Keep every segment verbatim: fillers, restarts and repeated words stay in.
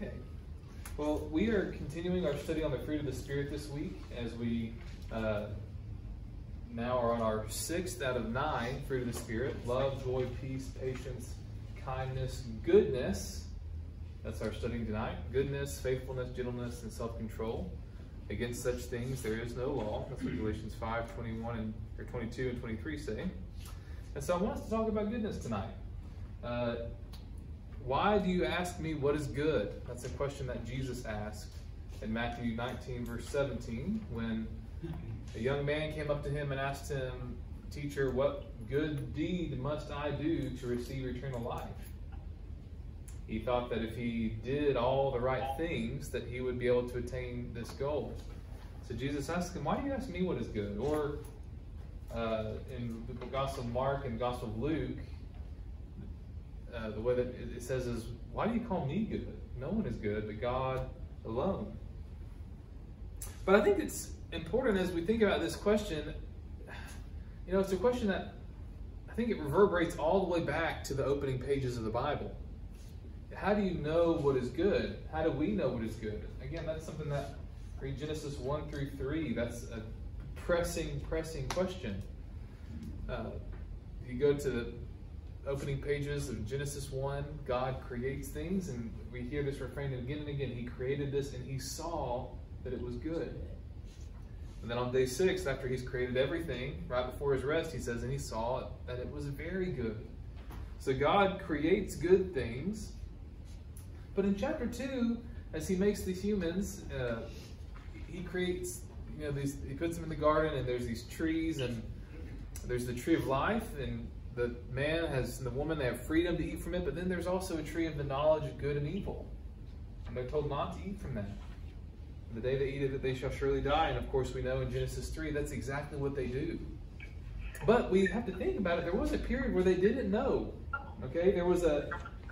Okay. Well, we are continuing our study on the fruit of the Spirit this week as we uh, now are on our sixth out of nine fruit of the Spirit. Love, joy, peace, patience, kindness, goodness. That's our studying tonight. Goodness, faithfulness, gentleness, and self-control. Against such things there is no law. That's what Galatians five twenty-one and or twenty-two and twenty-three say. And so I want us to talk about goodness tonight. Uh, Why do you ask me what is good? That's a question that Jesus asked in Matthew nineteen, verse seventeen, when a young man came up to him and asked him, "Teacher, what good deed must I do to receive eternal life?" He thought that if he did all the right things, that he would be able to attain this goal. So Jesus asked him, "Why do you ask me what is good?" Or uh, in the Gospel of Mark and Gospel of Luke, Uh, the way that it says is, why do you call me good? No one is good but God alone. But I think it's important as we think about this question, you know, it's a question that I think it reverberates all the way back to the opening pages of the Bible. How do you know what is good? How do we know what is good? Again, that's something that, read Genesis one through three, that's a pressing, pressing question. Uh, you go to the opening pages of Genesis one, God creates things, and we hear this refrain again and again. He created this, and he saw that it was good. And then on day six, after he's created everything, right before his rest, he says, and he saw that it was very good. So God creates good things. But in chapter two, as he makes the humans, uh, he creates, you know, these, he puts them in the garden, and there's these trees, and there's the tree of life, and the man has, and the woman, they have freedom to eat from it, but then there's also a tree of the knowledge of good and evil. And they're told not to eat from that. And the day they eat of it, they shall surely die. And of course, we know in Genesis three, that's exactly what they do. But we have to think about it. There was a period where they didn't know. Okay, there was a,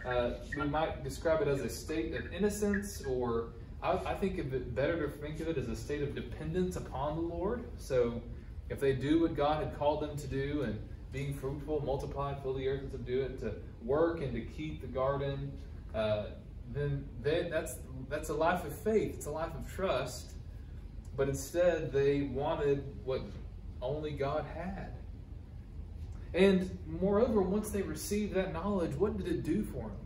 uh, we might describe it as a state of innocence, or I, I think of it better to think of it as a state of dependence upon the Lord. So if they do what God had called them to do, and being fruitful, multiply, fill the earth, and subdue it, to work and to keep the garden, uh, then they, that's that's a life of faith. It's a life of trust. But instead, they wanted what only God had. And moreover, once they received that knowledge, what did it do for them?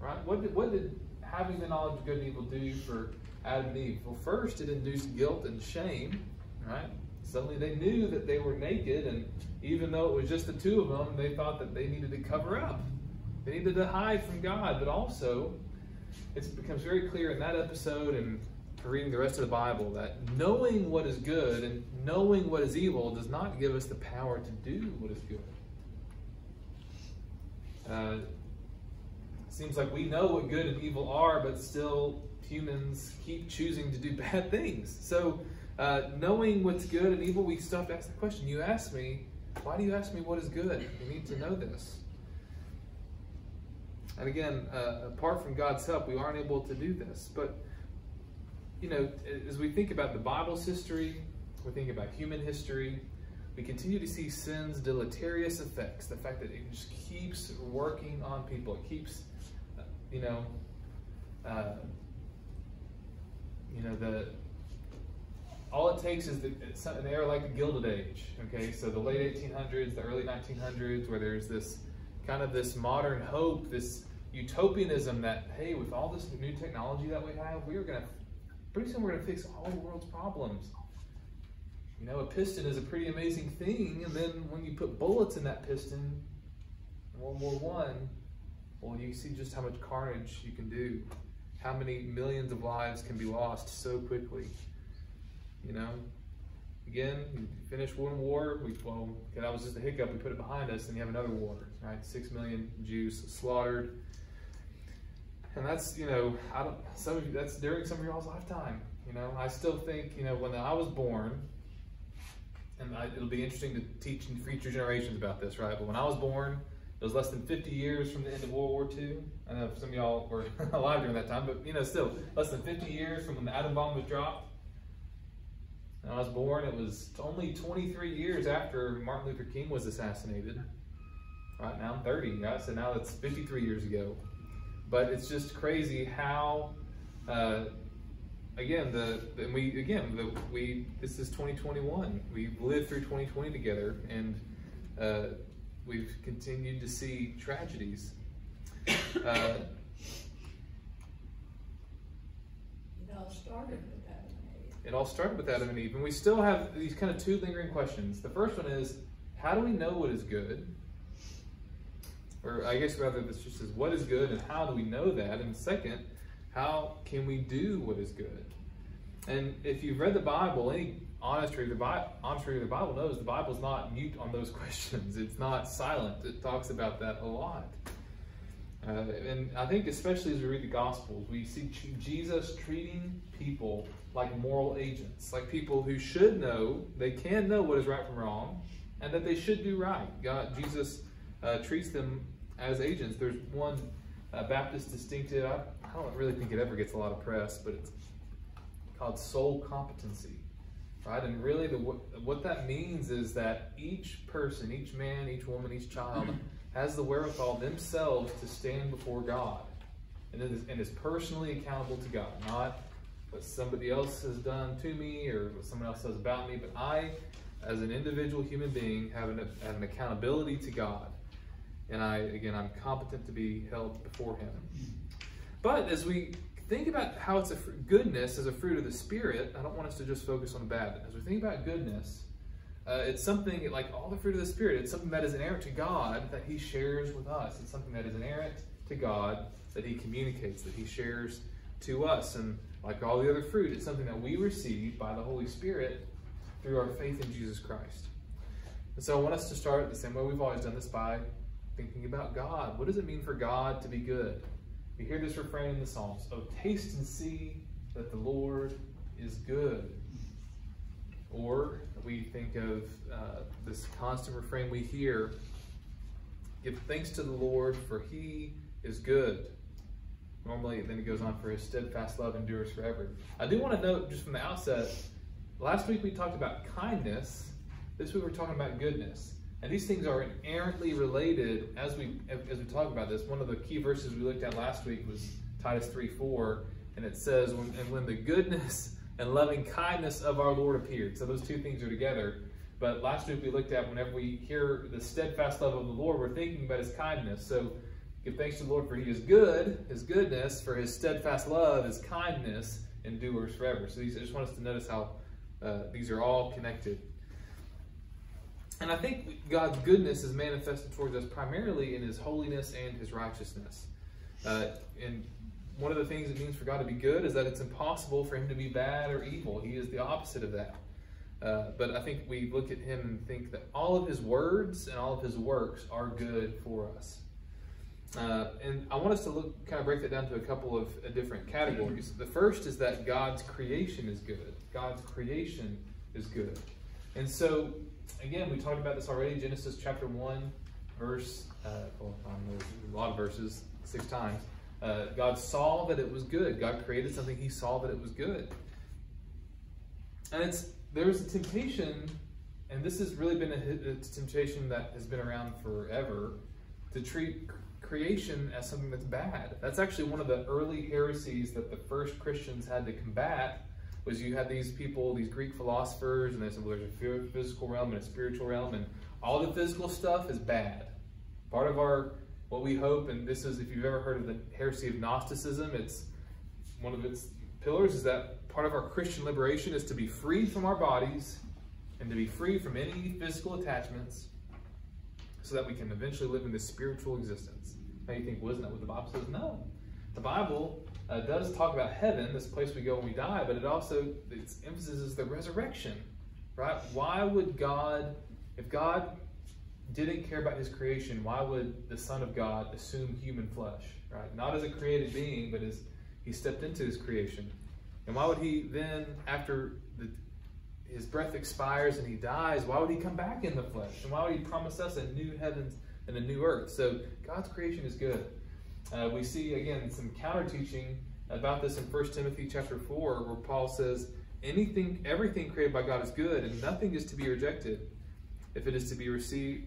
Right? What did, what did having the knowledge of good and evil do for Adam and Eve? Well, first, it induced guilt and shame, right? Suddenly they knew that they were naked, and even though it was just the two of them, they thought that they needed to cover up. They needed to hide from God, but also it becomes very clear in that episode and reading the rest of the Bible that knowing what is good and knowing what is evil does not give us the power to do what is good. Uh, it seems like we know what good and evil are, but still humans keep choosing to do bad things. So Uh, knowing what's good and evil, we still have to ask the question. You asked me, why do you ask me what is good? You need to know this. And again, uh, apart from God's help, we aren't able to do this. But, you know, as we think about the Bible's history, we think about human history, we continue to see sin's deleterious effects. The fact that it just keeps working on people. It keeps, you know, uh, you know, the... all it takes is the, an era like the Gilded Age, okay? So the late eighteen hundreds, the early nineteen hundreds, where there's this kind of this modern hope, this utopianism that, hey, with all this new technology that we have, we are gonna, pretty soon we're gonna fix all the world's problems. You know, a piston is a pretty amazing thing, and then when you put bullets in that piston, in World War One, well, you see just how much carnage you can do, how many millions of lives can be lost so quickly. You know, again, you finish one war, we, well, okay, that was just a hiccup, we put it behind us, and you have another war, right? Six million Jews slaughtered. And that's, you know, I don't, some of you, that's during some of y'all's lifetime, you know? I still think, you know, when I was born, and I, it'll be interesting to teach in future generations about this, right? But when I was born, it was less than fifty years from the end of World War Two. I know some of y'all were alive during that time, but, you know, still, less than fifty years from when the atom bomb was dropped. When I was born, it was only twenty-three years after Martin Luther King was assassinated. Right now, I'm thirty, right? So now that's fifty-three years ago. But it's just crazy how, uh, again, the and we again the, we this is twenty twenty-one. We've lived through twenty twenty together, and uh, we've continued to see tragedies. Uh, it all started with Adam and Eve. It all started with Adam and Eve, and we still have these kind of two lingering questions. The first one is, how do we know what is good? Or I guess rather this just says, what is good and how do we know that? And second, how can we do what is good? And if you've read the Bible, any honest reader of the Bible knows the Bible's not mute on those questions. It's not silent. It talks about that a lot. Uh, and I think especially as we read the Gospels, we see Jesus treating people like moral agents, like people who should know, they can know what is right from wrong, and that they should do right. God, Jesus uh, treats them as agents. There's one uh, Baptist distinctive, I, I don't really think it ever gets a lot of press, but it's called soul competency, right? And really the, what, what that means is that each person, each man, each woman, each child, has the wherewithal themselves to stand before God and is, and is personally accountable to God, not what somebody else has done to me or what someone else says about me, but I, as an individual human being, have an, have an accountability to God. And I, again, I'm competent to be held before Him. But as we think about how it's a fr- goodness as a fruit of the Spirit, I don't want us to just focus on bad. As we think about goodness, Uh, it's something like all the fruit of the Spirit. It's something that is inerrant to God that He shares with us. It's something that is inerrant to God that He communicates, that He shares to us. And like all the other fruit, it's something that we receive by the Holy Spirit through our faith in Jesus Christ. And so I want us to start the same way we've always done this, by thinking about God. What does it mean for God to be good? You hear this refrain in the Psalms, "Oh, taste and see that the Lord is good." Or we think of uh, this constant refrain we hear, give thanks to the Lord for He is good. Normally, then it goes on, for His steadfast love endures forever. I do want to note just from the outset, last week we talked about kindness. This week we're talking about goodness. And these things are inherently related as we, as we talk about this. One of the key verses we looked at last week was Titus three four, and it says, when, and when the goodness and loving kindness of our Lord appeared. So those two things are together. But last week we looked at, whenever we hear the steadfast love of the Lord, we're thinking about His kindness. So give thanks to the Lord for He is good, His goodness, for His steadfast love, His kindness, endures forever. So these, I just want us to notice how uh, these are all connected. And I think God's goodness is manifested towards us primarily in His holiness and His righteousness. Uh, and one of the things it means for God to be good is that it's impossible for Him to be bad or evil. He is the opposite of that. Uh, but I think we look at Him and think that all of His words and all of His works are good for us. Uh, and I want us to look, kind of break that down to a couple of uh, different categories. The first is that God's creation is good. God's creation is good. And so, again, we talked about this already. Genesis chapter one, verse, uh, well, a lot of verses, six times. Uh, God saw that it was good. God created something. He saw that it was good. And it's there's a temptation, and this has really been a, a temptation that has been around forever, to treat creation as something that's bad. That's actually one of the early heresies that the first Christians had to combat, was you had these people, these Greek philosophers, and they said, well, there's a physical realm and a spiritual realm, and all the physical stuff is bad. Part of our What we hope, and this is, if you've ever heard of the heresy of Gnosticism, it's one of its pillars, is that part of our Christian liberation is to be free from our bodies and to be free from any physical attachments so that we can eventually live in this spiritual existence. Now you think, wasn't that what the Bible says? No. The Bible uh, does talk about heaven, this place we go when we die, but it also, its emphasis is the resurrection, right? Why would God, if God didn't care about His creation, why would the Son of God assume human flesh, right? Not as a created being, but as He stepped into His creation. And why would He then, after the, His breath expires and He dies, why would He come back in the flesh? And why would He promise us a new heavens and a new earth? So God's creation is good. Uh, we see, again, some counter-teaching about this in First Timothy chapter four, where Paul says, "Anything, everything created by God is good, and nothing is to be rejected, if it is to be received,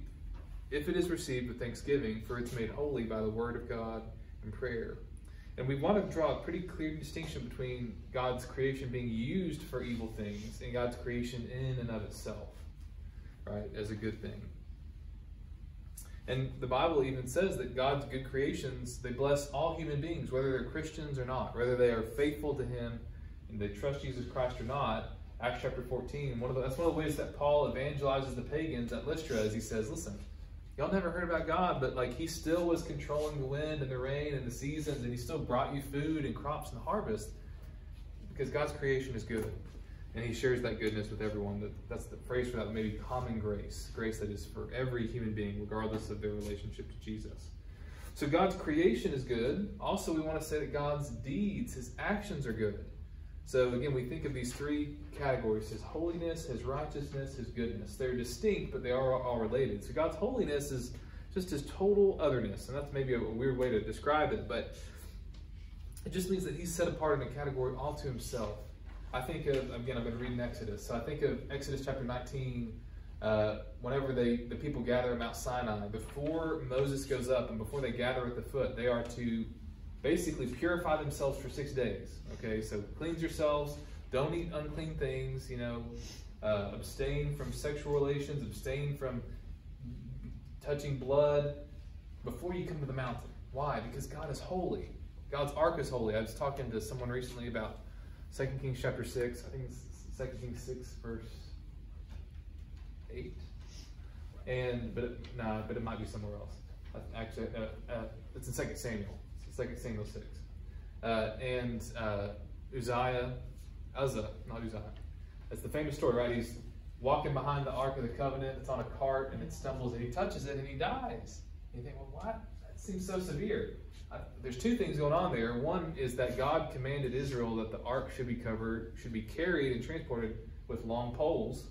if it is received with thanksgiving, for it's made holy by the word of God and prayer." And we want to draw a pretty clear distinction between God's creation being used for evil things and God's creation in and of itself, right, as a good thing. And the Bible even says that God's good creations, they bless all human beings, whether they're Christians or not, whether they are faithful to him and they trust Jesus Christ or not. Acts chapter fourteen, one of the, that's one of the ways that Paul evangelizes the pagans at Lystra, as he says, listen, y'all never heard about God, but like he still was controlling the wind and the rain and the seasons, and he still brought you food and crops and harvest because God's creation is good. And he shares that goodness with everyone. That, that's the phrase for that, maybe common grace, grace that is for every human being, regardless of their relationship to Jesus. So God's creation is good. Also, we want to say that God's deeds, his actions are good. So again, we think of these three categories, his holiness, his righteousness, his goodness. They're distinct, but they are all related. So God's holiness is just his total otherness. And that's maybe a weird way to describe it, but it just means that he's set apart in a category all to himself. I think of, again, I've been reading Exodus. So I think of Exodus chapter nineteen, uh, whenever they the people gather at Mount Sinai, before Moses goes up and before they gather at the foot, they are to basically purify themselves for six days. Okay, so cleanse yourselves, don't eat unclean things, you know, uh, abstain from sexual relations, abstain from touching blood before you come to the mountain. Why? Because God is holy. God's ark is holy. I was talking to someone recently about Second Kings chapter six, I think it's Second Kings six, verse eight. And, but, it, nah, but it might be somewhere else. Actually, uh, uh, it's in Second Samuel. It's Second Samuel six. Uh, and uh, Uzziah, Uzzah, not Uzziah. That's the famous story, right? He's walking behind the Ark of the Covenant. It's on a cart, and it stumbles, and he touches it, and he dies. And you think, well, what? That seems so severe. I, there's two things going on there. One is that God commanded Israel that the ark should be covered, should be carried and transported with long poles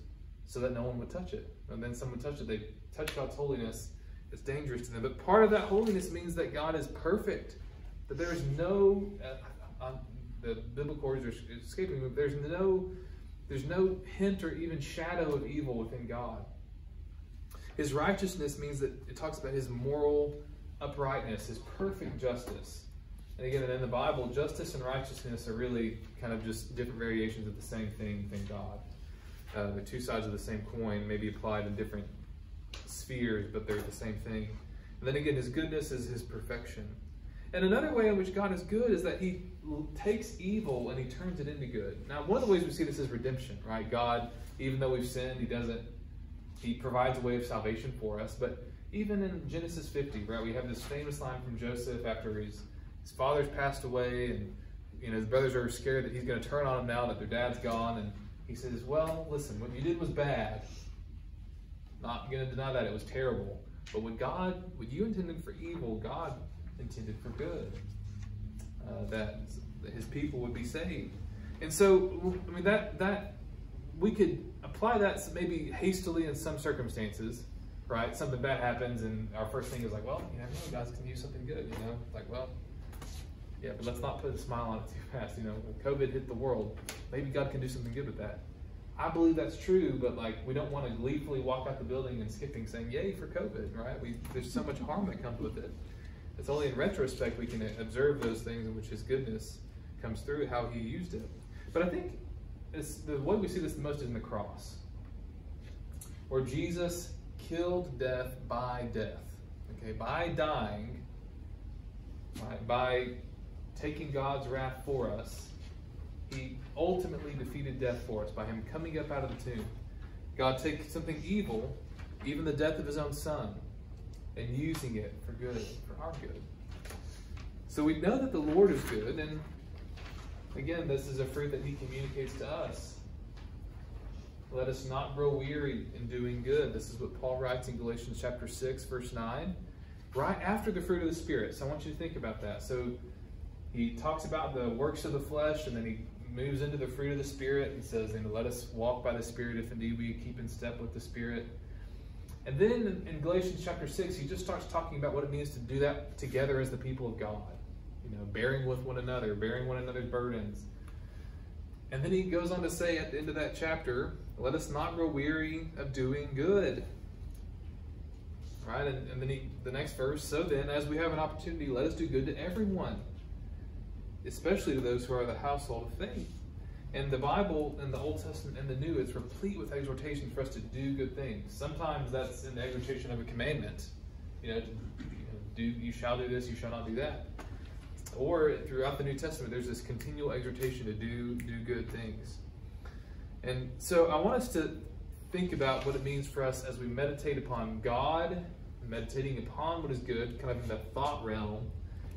so that no one would touch it. And then someone touched it, they touched God's holiness. It's dangerous to them. But part of that holiness means that God is perfect, that there is no, uh, uh, the biblical words are escaping me, there's no, there's no hint or even shadow of evil within God. His righteousness means that it talks about his moral uprightness, is perfect justice. And again, in the Bible, justice and righteousness are really kind of just different variations of the same thing within God. Uh, the two sides of the same coin may be applied in different spheres, but they're the same thing. And then again, his goodness is his perfection. And another way in which God is good is that he takes evil and he turns it into good. Now, one of the ways we see this is redemption, right? God, even though we've sinned, he doesn't, he provides a way of salvation for us, but even in Genesis fifty, right, we have this famous line from Joseph after his, his father's passed away, and you know his brothers are scared that he's going to turn on them now that their dad's gone, and he says, well, listen, what you did was bad. Not going to deny that, it was terrible. But what God, what you intended for evil, God intended for good, uh, that his people would be saved. And so, I mean, that, that we could apply that maybe hastily in some circumstances, right? Something bad happens, and our first thing is like, well, you know, God's going to use something good, you know? It's like, well, yeah, but let's not put a smile on it too fast, you know? When COVID hit the world, maybe God can do something good with that. I believe that's true, but, like, we don't want to gleefully walk out the building and skipping saying, yay for COVID, right? We, there's so much harm that comes with it. It's only in retrospect we can observe those things in which his goodness comes through, how he used it. But I think it's the way we see this the most is in the cross, where Jesus killed death by death, okay, by dying, right? By taking God's wrath for us, he ultimately defeated death for us by him coming up out of the tomb. God takes something evil, even the death of his own son, and using it for good, for our good. So we know that the Lord is good, and again, this is a fruit that he communicates to us. Let us not grow weary in doing good. This is what Paul writes in Galatians chapter six, verse nine, right after the fruit of the Spirit. So I want you to think about that. So he talks about the works of the flesh, and then he moves into the fruit of the Spirit and says, and let us walk by the Spirit if indeed we keep in step with the Spirit. And then in Galatians chapter six, he just starts talking about what it means to do that together as the people of God, you know, bearing with one another, bearing one another's burdens. And then he goes on to say at the end of that chapter, let us not grow weary of doing good. Right? And, and then he, the next verse, so then, as we have an opportunity, let us do good to everyone, especially to those who are the household of faith. And the Bible, in the Old Testament and the New, is replete with exhortations for us to do good things. Sometimes that's in the exhortation of a commandment. You know, to, you know, do, you shall do this, you shall not do that. Or throughout the New Testament, there's this continual exhortation to do, do good things. And so I want us to think about what it means for us as we meditate upon God, meditating upon what is good, kind of in the thought realm,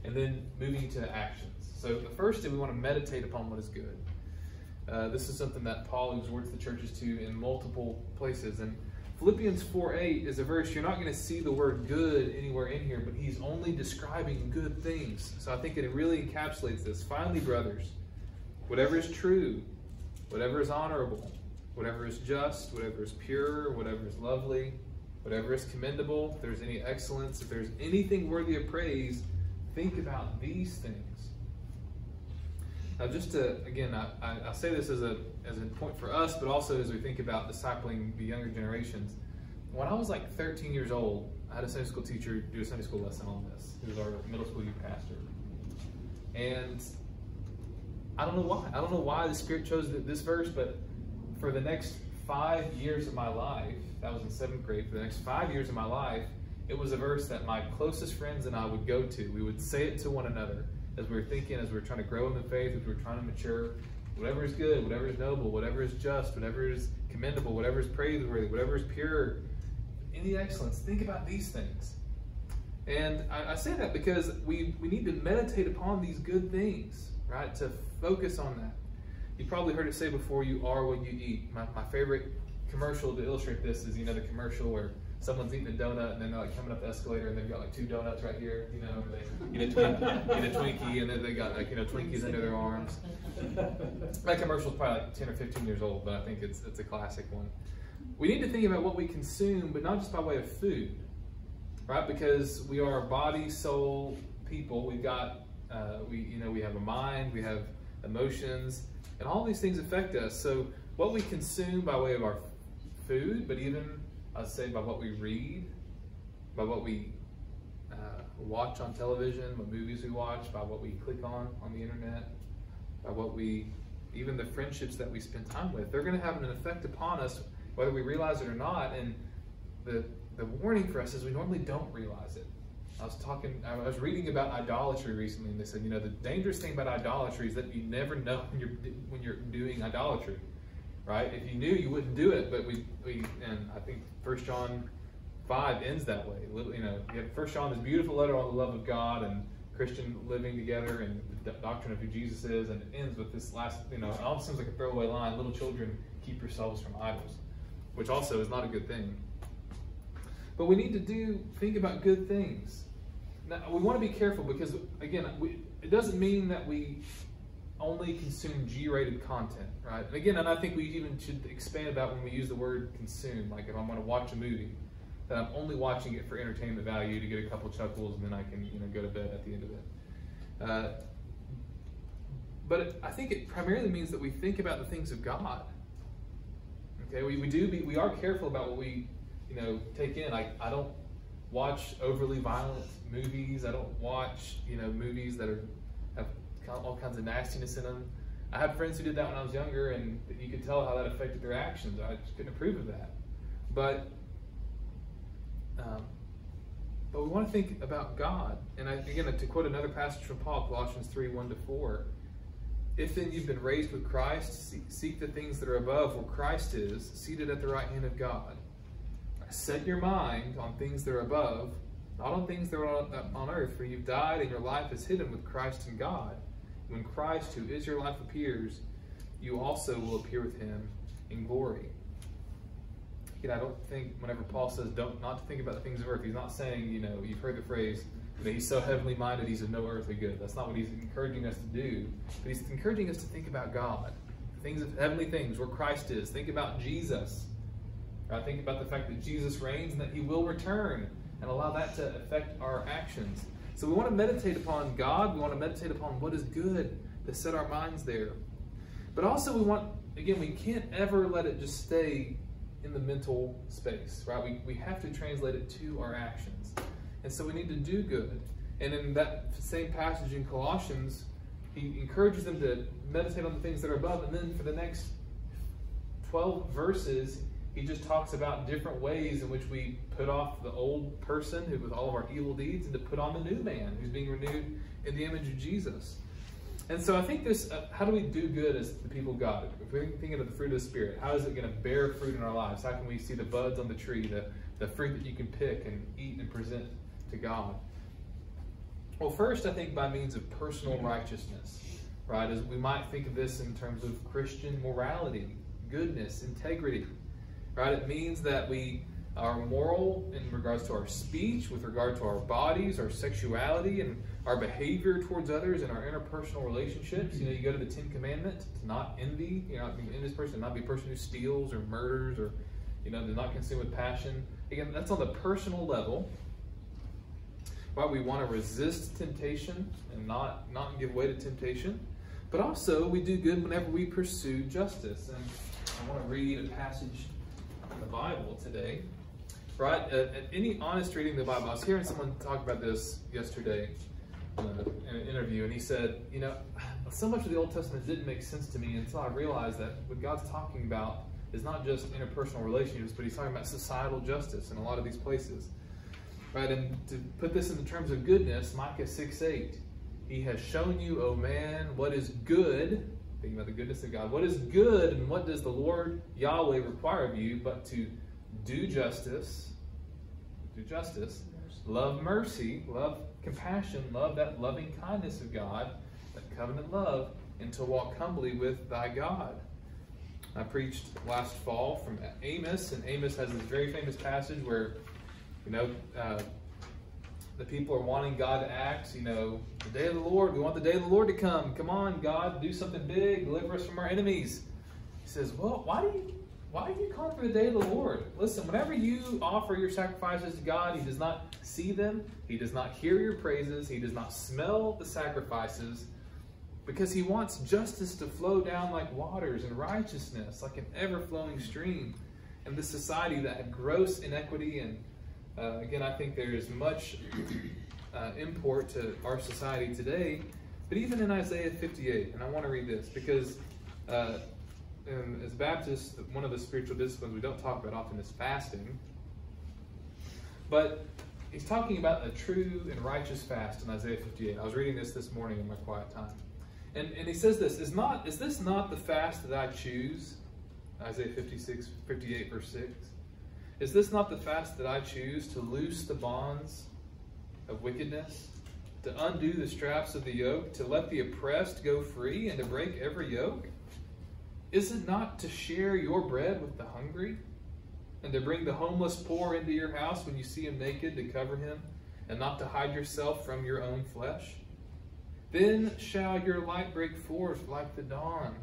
and then moving to actions. So the first thing, we want to meditate upon what is good. Uh, this is something that Paul exhorts the churches to in multiple places. And Philippians four eight is a verse, you're not going to see the word good anywhere in here, but he's only describing good things. So I think it really encapsulates this. Finally, brothers, whatever is true, whatever is honorable, whatever is just, whatever is pure, whatever is lovely, whatever is commendable, if there's any excellence, if there's anything worthy of praise, think about these things. Now, just to, again, I, I, I say this as a, as a point for us, but also as we think about discipling the younger generations. When I was like thirteen years old, I had a Sunday school teacher do a Sunday school lesson on this. He was our middle school youth pastor. And I don't know why. I don't know why the Spirit chose this verse, but for the next five years of my life, that was in seventh grade, for the next five years of my life, it was a verse that my closest friends and I would go to. We would say it to one another as we were thinking, as we were trying to grow in the faith, as we were trying to mature. Whatever is good, whatever is noble, whatever is just, whatever is commendable, whatever is praiseworthy, whatever is pure, any excellence, think about these things. And I, I say that because we, we need to meditate upon these good things, right? To focus on that. You probably heard it say before, you are what you eat. My, my favorite commercial to illustrate this is, you know, the commercial where someone's eating a donut and then they're like coming up the escalator and they've got like two donuts right here, you know, and they eat a, twink, eat a Twinkie, and then they got like, you know, Twinkies under their arms. That commercial's probably like ten or fifteen years old, but I think it's, it's a classic one. We need to think about what we consume, but not just by way of food, right? Because we are body, soul, people. We've got, uh, we, you know, we have a mind, we have emotions, and all these things affect us. So what we consume by way of our food, but even I'd say by what we read, by what we uh, watch on television, what movies we watch, by what we click on on the internet, by what we, even the friendships that we spend time with, they're going to have an effect upon us, whether we realize it or not. And the, the warning for us is we normally don't realize it. I was talking, I was reading about idolatry recently, and they said, you know, the dangerous thing about idolatry is that you never know when you're, when you're doing idolatry. Right? If you knew, you wouldn't do it. But we, we, and I think First John five ends that way. You know, you have First John, this beautiful letter on the love of God and Christian living together and the doctrine of who Jesus is, and it ends with this last, you know, it almost seems like a throwaway line, little children, keep yourselves from idols, which also is not a good thing. But we need to do, think about good things. Now, we want to be careful because, again, we, it doesn't mean that we only consume G rated content, right? And again, and I think we even should expand about when we use the word consume, like if I'm going to watch a movie, that I'm only watching it for entertainment value to get a couple chuckles and then I can, you know, go to bed at the end of it. Uh, but it, I think it primarily means that we think about the things of God. Okay, we, we do be, we are careful about what we, you know, take in. I, I don't watch overly violent movies. I don't watch, you know, movies that are, have all kinds of nastiness in them. I had friends who did that when I was younger, and you could tell how that affected their actions. I just couldn't approve of that. But um, but we want to think about God. And I, again, to quote another passage from Paul, Colossians three, one to four, if then you've been raised with Christ, seek the things that are above where Christ is, seated at the right hand of God. Set your mind on things that are above, not on things that are on, on earth, for you've died and your life is hidden with Christ in God. When Christ, who is your life, appears, you also will appear with him in glory. Again, I don't think whenever Paul says don't not to think about the things of earth, he's not saying, you know, you've heard the phrase that he's so heavenly minded he's of no earthly good. That's not what he's encouraging us to do. But he's encouraging us to think about God, things of heavenly things, where Christ is. Think about Jesus. Right? Think about the fact that Jesus reigns and that he will return, and allow that to affect our actions. So we want to meditate upon God. We want to meditate upon what is good, to set our minds there. But also we want, again, we can't ever let it just stay in the mental space, right? We, we have to translate it to our actions. And so we need to do good. And in that same passage in Colossians, he encourages them to meditate on the things that are above, and then for the next twelve verses, he just talks about different ways in which we put off the old person who with all of our evil deeds and to put on the new man who's being renewed in the image of Jesus. And so I think this, uh, how do we do good as the people of God? If we're thinking of the fruit of the Spirit, how is it going to bear fruit in our lives? How can we see the buds on the tree, the, the fruit that you can pick and eat and present to God? Well, first, I think by means of personal righteousness, right? As we might think of this in terms of Christian morality, goodness, integrity, right? It means that we are moral in regards to our speech, with regard to our bodies, our sexuality, and our behavior towards others and our interpersonal relationships. You know, you go to the Ten Commandments, to not envy, you know, not be an envious person, not be a person who steals or murders, or, you know, to not consume with passion. Again, that's on the personal level. Right, we want to resist temptation and not, not give way to temptation. But also, we do good whenever we pursue justice. And I want to read a passage in the Bible today. Right? At, at any honest reading of the Bible, I was hearing someone talk about this yesterday uh, in an interview, and he said, you know, so much of the Old Testament didn't make sense to me until I realized that what God's talking about is not just interpersonal relationships, but he's talking about societal justice in a lot of these places. Right, and to put this in the terms of goodness, Micah six eight, he has shown you, O man, what is good, thinking about the goodness of God, what is good and what does the Lord Yahweh require of you, but to do justice, do justice, love mercy, love compassion, love that loving kindness of God, that covenant love, and to walk humbly with thy God. I preached last fall from Amos, and Amos has this very famous passage where, you know, uh, the people are wanting God to act, you know, the day of the Lord. We want the day of the Lord to come. Come on, God, do something big. Deliver us from our enemies. He says, well, why do you, why are you calling for the day of the Lord? Listen, whenever you offer your sacrifices to God, he does not see them. He does not hear your praises. He does not smell the sacrifices, because he wants justice to flow down like waters and righteousness, like an ever-flowing stream. And this society that had gross inequity and Uh, again, I think there is much uh, import to our society today, but even in Isaiah fifty-eight, and I want to read this because uh, in, as Baptists, one of the spiritual disciplines we don't talk about often is fasting, but he's talking about a true and righteous fast in Isaiah fifty-eight. I was reading this this morning in my quiet time, and, and he says this, is, not, is this not the fast that I choose? Isaiah fifty-six, fifty-eight verse six. Is this not the fast that I choose, to loose the bonds of wickedness, to undo the straps of the yoke, to let the oppressed go free, and to break every yoke? Is it not to share your bread with the hungry, and to bring the homeless poor into your house when you see him naked, to cover him, and not to hide yourself from your own flesh? Then shall your light break forth like the dawn,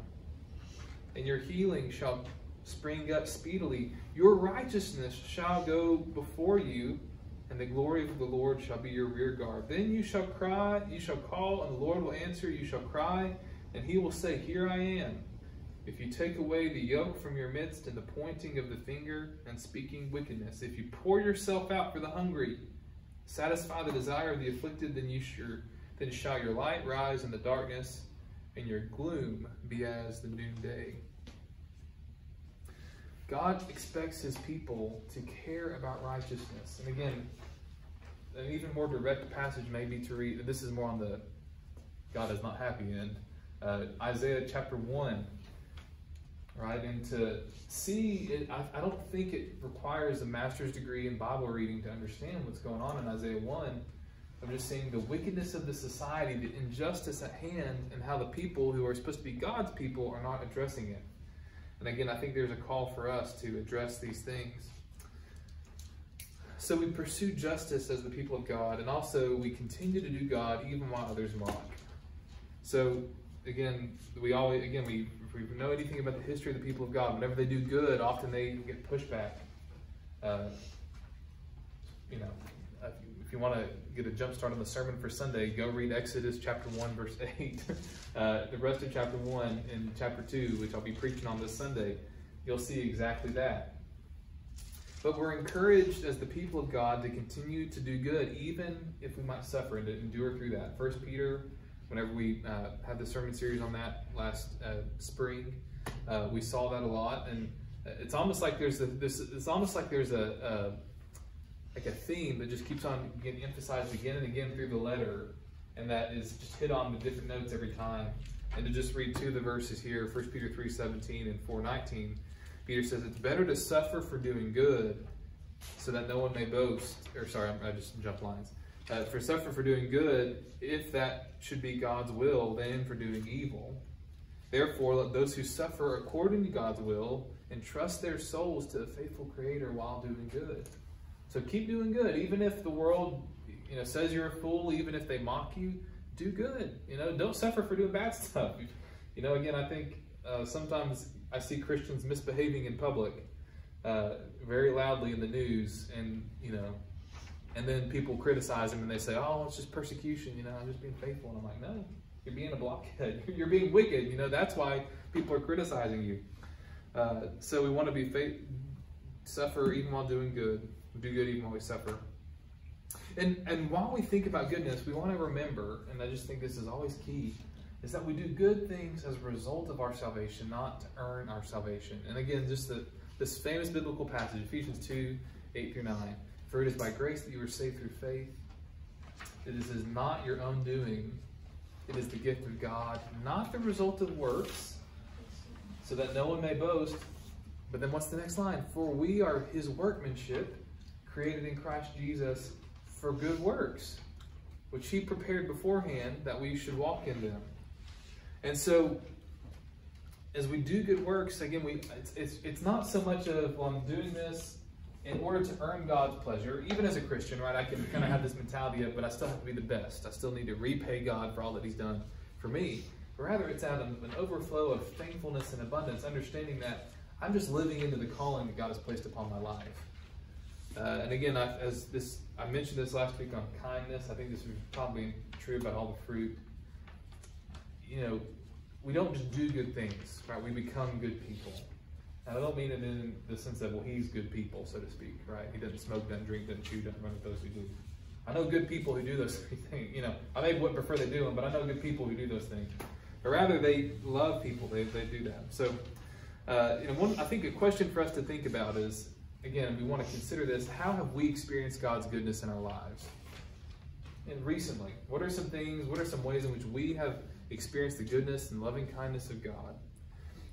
and your healing shall spring up speedily. Your righteousness shall go before you, and the glory of the Lord shall be your rear guard. Then you shall cry, you shall call, and the Lord will answer. You shall cry, and he will say, here I am. If you take away the yoke from your midst, and the pointing of the finger, and speaking wickedness, if you pour yourself out for the hungry, satisfy the desire of the afflicted, then you sure then shall your light rise in the darkness, and your gloom be as the noonday. God expects his people to care about righteousness. And again, an even more direct passage may be to read, this is more on the God is not happy end, uh, Isaiah chapter one, right? And to see it, I, I don't think it requires a master's degree in Bible reading to understand what's going on in Isaiah one. I'm just seeing the wickedness of the society, the injustice at hand, and how the people who are supposed to be God's people are not addressing it. And again, I think there's a call for us to address these things. So we pursue justice as the people of God, and also we continue to do God even while others mock. So again, we always, again, we, if we know anything about the history of the people of God, whenever they do good, often they get pushback. Uh, you know, if you want to get a jump start on the sermon for Sunday, go read Exodus chapter one, verse eight. Uh, the rest of chapter one and chapter two, which I'll be preaching on this Sunday, you'll see exactly that. But we're encouraged as the people of God to continue to do good, even if we might suffer, and to endure through that. First Peter Whenever we uh, had the sermon series on that last uh, spring, uh, we saw that a lot, and it's almost like there's a, this. It's almost like there's a, a like a theme that just keeps on getting emphasized again and again through the letter, and that is just hit on with different notes every time. And to just read two of the verses here, First Peter three seventeen and four nineteen, Peter says, "It's better to suffer for doing good, so that no one may boast." Or sorry, I just jumped lines. Uh, for suffer for doing good, if that should be God's will, than for doing evil. Therefore, let those who suffer according to God's will entrust their souls to the faithful Creator while doing good. So keep doing good, even if the world, you know, says you're a fool, even if they mock you. Do good, you know. Don't suffer for doing bad stuff. You know, again, I think uh, sometimes I see Christians misbehaving in public, uh, very loudly in the news, and you know. And then people criticize them and they say, oh, it's just persecution, you know, I'm just being faithful. And I'm like, no, you're being a blockhead. You're being wicked. You know, that's why people are criticizing you. Uh, so we want to be faith, suffer even while doing good. Do good even while we suffer. And, and while we think about goodness, we want to remember, and I just think this is always key, is that we do good things as a result of our salvation, not to earn our salvation. And again, just the, this famous biblical passage, Ephesians two, eight through nine. For it is by grace that you were saved through faith. It is, is not your own doing. It is the gift of God, not the result of works, so that no one may boast. But then what's the next line? For we are his workmanship, created in Christ Jesus for good works, which he prepared beforehand that we should walk in them. And so, as we do good works, again, we it's, it's, it's not so much of, well, I'm doing this in order to earn God's pleasure. Even as a Christian, right, I can kind of have this mentality of, but I still have to be the best. I still need to repay God for all that he's done for me. But rather, it's out of an overflow of thankfulness and abundance, understanding that I'm just living into the calling that God has placed upon my life. Uh, and again, I, as this, I mentioned this last week on kindness. I think this is probably true about all the fruit. You know, we don't just do good things, right? We become good people. I don't mean it in the sense that, well, he's good people, so to speak, right? He doesn't smoke, doesn't drink, doesn't chew, doesn't run with those who do. I know good people who do those three things. You know, I may wouldn't prefer they do them, but I know good people who do those things. But rather, they love people. They, they do that. So, uh, you know, one, I think a question for us to think about is, again, we want to consider this. How have we experienced God's goodness in our lives? And recently, what are some things, what are some ways in which we have experienced the goodness and loving kindness of God?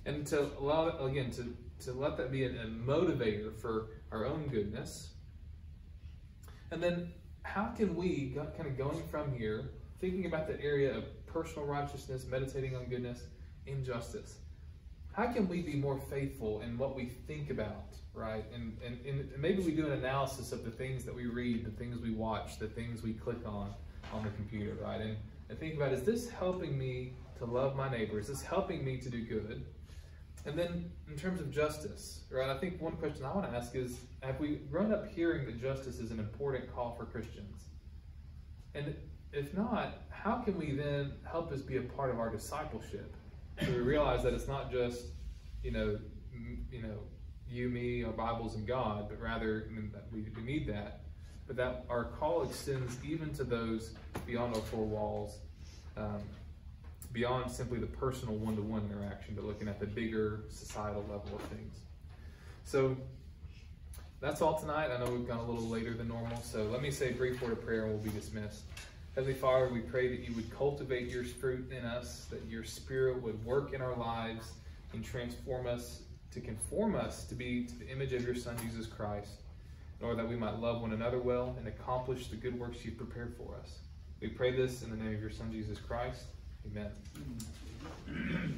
And to allow, again, to to let that be a, a motivator for our own goodness. And then how can we, kind of going from here, thinking about the area of personal righteousness, meditating on goodness, injustice, how can we be more faithful in what we think about, right? And, and, and maybe we do an analysis of the things that we read, the things we watch, the things we click on on the computer, right? And, and think about, is this helping me to love my neighbor? Is this helping me to do good? And then in terms of justice, right, I think one question I want to ask is, have we grown up hearing that justice is an important call for Christians? And if not, how can we then help us be a part of our discipleship? So we realize that it's not just, you know, you, know, you me, our Bibles, and God, but rather, I mean, we need that, but that our call extends even to those beyond our four walls, um, beyond simply the personal one-to-one interaction, but looking at the bigger societal level of things. So that's all tonight. I know we've gone a little later than normal, so let me say a brief word of prayer and we'll be dismissed. Heavenly Father, we pray that you would cultivate your fruit in us, that your Spirit would work in our lives and transform us, to conform us to be to the image of your Son, Jesus Christ, in order that we might love one another well and accomplish the good works you've prepared for us. We pray this in the name of your Son, Jesus Christ. Amen.